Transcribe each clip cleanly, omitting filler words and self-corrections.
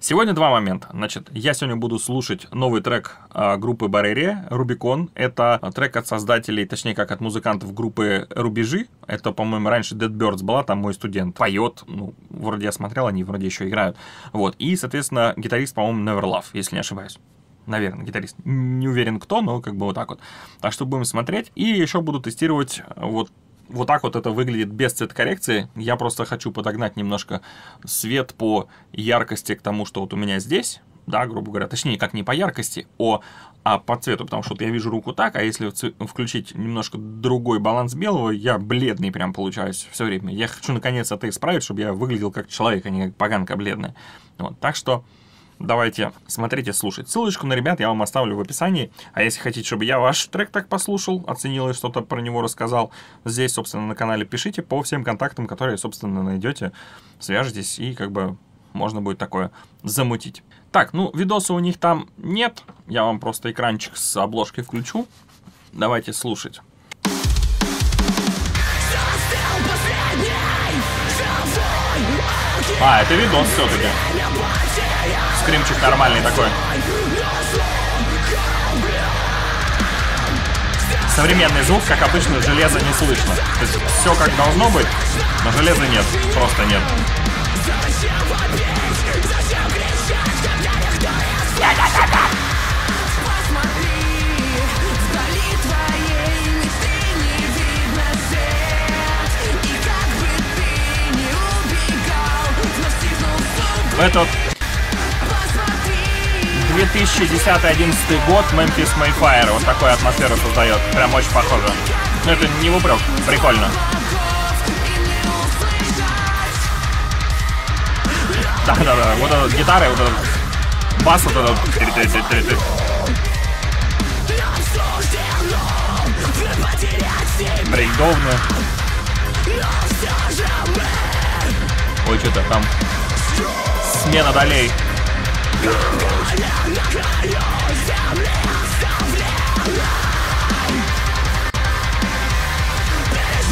Сегодня два момента. Значит, я сегодня буду слушать новый трек группы Bareria, «Рубикон». Это трек от создателей, точнее, как от музыкантов группы «Рубежи». Это, по-моему, раньше Dead Birds была, там мой студент поет. Ну, вроде я смотрел, они вроде еще играют. Вот. И, соответственно, гитарист, по-моему, Never Love, если не ошибаюсь. Наверное, гитарист. Не уверен кто, но как бы вот так вот. Так что будем смотреть. И еще буду тестировать вот. Вот так вот это выглядит без цветокоррекции. Я просто хочу подогнать немножко свет по яркости к тому, что вот у меня здесь, да, грубо говоря. Точнее, как не по яркости, а по цвету, потому что вот я вижу руку так, а если включить немножко другой баланс белого, я бледный прям получаюсь все время. Я хочу наконец это исправить, чтобы я выглядел как человек, а не как поганка бледная. Вот, так что... Давайте смотрите, слушать. Ссылочку на ребят я вам оставлю в описании. А если хотите, чтобы я ваш трек так послушал, оценил и что-то про него рассказал, здесь, собственно, на канале пишите по всем контактам, которые, собственно, найдете. Свяжитесь и как бы можно будет такое замутить. Так, ну, видоса у них там нет. Я вам просто экранчик с обложкой включу. Давайте слушать. А, это видос все-таки. Скримчик нормальный такой. Современный звук, как обычно, железа не слышно. То есть все как должно быть, но железа нет, просто нет. Это вот 2010-2011 год, Memphis May Fire. Вот такую атмосферу создает. Прям очень похоже. Но это не в упрек. Прикольно. Да-да-да. Вот эта гитара, вот этот бас, вот этот... Брейкдовно. Ой, что-то там... Смена долей.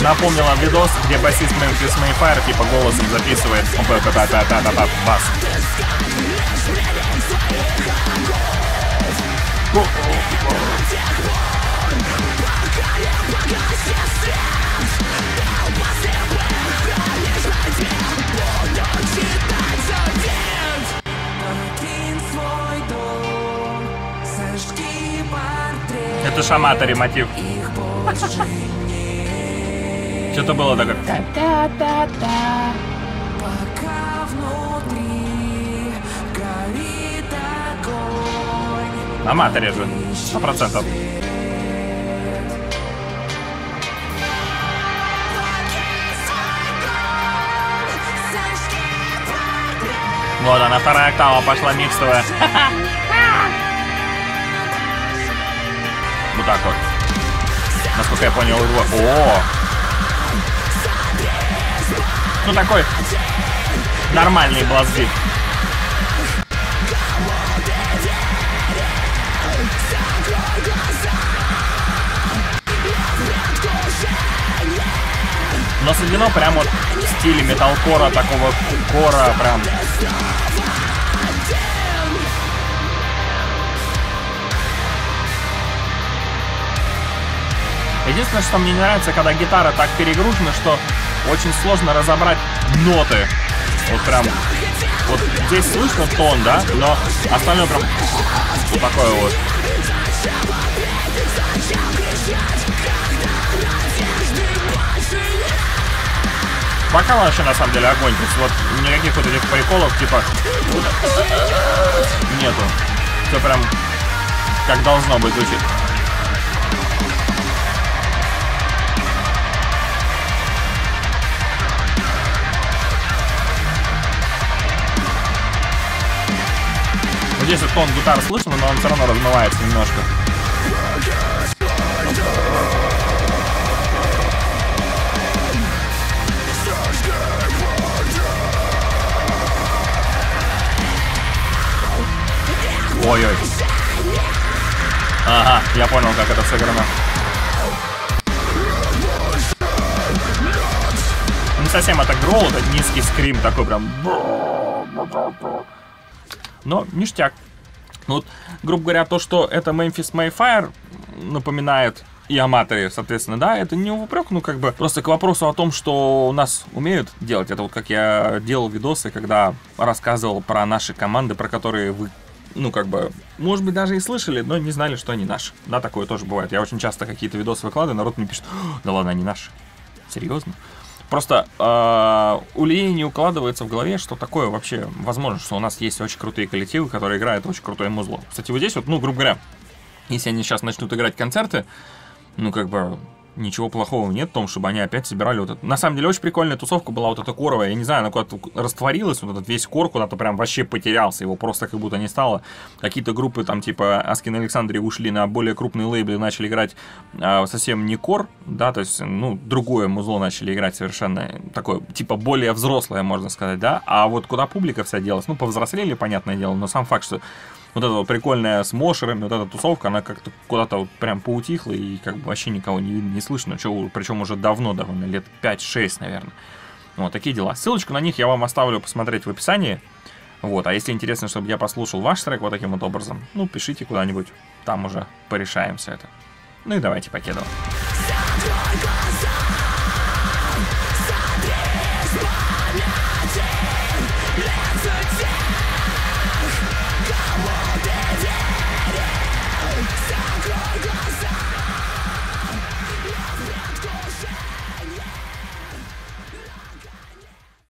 Напомнила видос, где басист Memphis May Fire типа голосом записывает бас. Это ж Аматори мотив. Что-то было такое. Аматори же, 100%. Вот она, вторая октава пошла миксовая. Вот так вот. Насколько я понял, его... О! Ну такой нормальный блазбит. Но сведено прям вот в стиле металкора, такого кора прям... Единственное, что мне не нравится, когда гитара так перегружена, что очень сложно разобрать ноты. Вот прям... Вот здесь слышно тон, да? Но остальное прям... Вот такое вот. Пока вообще, на самом деле, огонь. То есть вот никаких вот этих приколов, типа... Нету. Все прям... Как должно быть звучит. Здесь вот тон гитары слышен, но он все равно размывается немножко. Ой-ой. Ага, я понял, как это сыграно. Не совсем это гроул, это низкий скрим такой прям... но ништяк. Ну, вот, грубо говоря, то, что это Memphis May Fire напоминает и Аматори, соответственно, да, это не упрек, ну, как бы, просто к вопросу о том, что у нас умеют делать. Это вот как я делал видосы, когда рассказывал про наши команды, про которые вы, ну, как бы, может быть, даже и слышали, но не знали, что они наши. Да, такое тоже бывает. Я очень часто какие-то видосы выкладываю, народ мне пишет: да ладно, они наши. Серьезно? Просто у людей не укладывается в голове, что такое вообще возможно, что у нас есть очень крутые коллективы, которые играют очень крутое музло. Кстати, вот здесь вот, ну, грубо говоря, если они сейчас начнут играть концерты, ну, как бы, ничего плохого нет в том, чтобы они опять собирали вот это. На самом деле, очень прикольная тусовка была вот эта коровая. Я не знаю, она куда-то растворилась, вот этот весь кор куда-то прям вообще потерялся, его просто как будто не стало. Какие-то группы там типа Аскин и Александрия ушли на более крупные лейблы, начали играть совсем не кор, да, то есть, ну, другое музло начали играть совершенно такое, типа, более взрослое, можно сказать, да. А вот куда публика вся делась, ну, повзрослели, понятное дело, но сам факт, что вот эта вот прикольная с мошерами, вот эта тусовка, она как-то куда-то вот прям поутихла и как бы вообще никого не видно, не слышно. Причем уже давно, довольно, лет 5-6, наверное. Вот такие дела. Ссылочку на них я вам оставлю посмотреть в описании. Вот, а если интересно, чтобы я послушал ваш трек вот таким вот образом, ну, пишите куда-нибудь, там уже порешаем все это. Ну и давайте покеду.